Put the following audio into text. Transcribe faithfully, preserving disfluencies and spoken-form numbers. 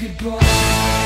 goodbye.